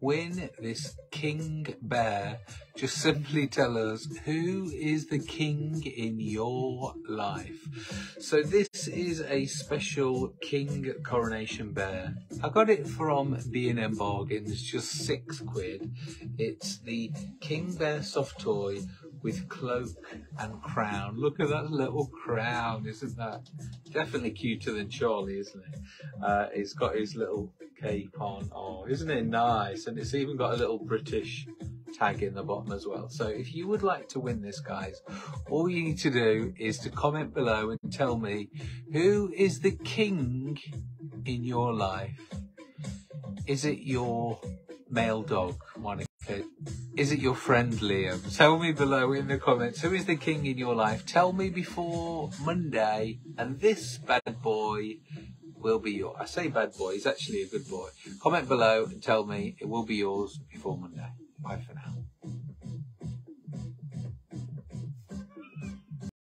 Win this king bear. Just simply tell us, who is the king in your life? So this is a special king coronation bear. I got it from B&M Bargains, just £6. It's the king bear soft toy with cloak and crown. Look at that little crown, isn't that? Definitely cuter than Charlie, isn't it? It's got his little cape on. Oh, isn't it nice? And it's even got a little British tag in the bottom as well. So if you would like to win this, guys, all you need to do is to comment below and tell me, who is the king in your life? Is it your male dog, Monica? Is it your friend, Liam? Tell me below in the comments, who is the king in your life? Tell me before Monday, and this bad boy will be yours. I say bad boy, he's actually a good boy. Comment below and tell me, it will be yours before Monday. Bye for now.